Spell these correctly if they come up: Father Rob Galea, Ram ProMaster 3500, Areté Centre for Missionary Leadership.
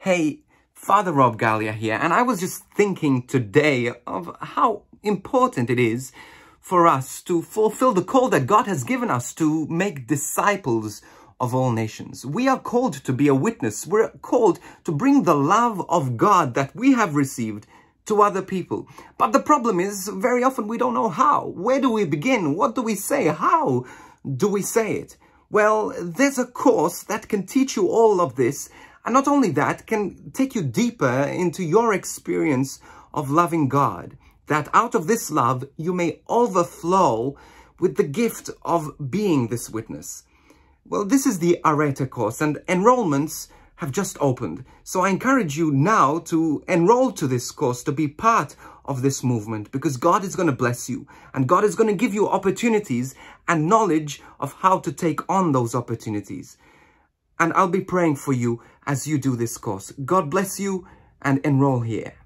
Hey, Father Rob Galea here, and I was just thinking today of how important it is for us to fulfill the call that God has given us to make disciples of all nations. We are called to be a witness. We're called to bring the love of God that we have received to other people. But the problem is, very often we don't know how. Where do we begin? What do we say? How do we say it? Well, there's a course that can teach you all of this. And not only that, can take you deeper into your experience of loving God, that out of this love, you may overflow with the gift of being this witness. Well, this is the Areté course, and enrollments have just opened. So I encourage you now to enroll to this course, to be part of this movement, because God is going to bless you, and God is going to give you opportunities and knowledge of how to take on those opportunities. And I'll be praying for you as you do this course. God bless you, and enroll here.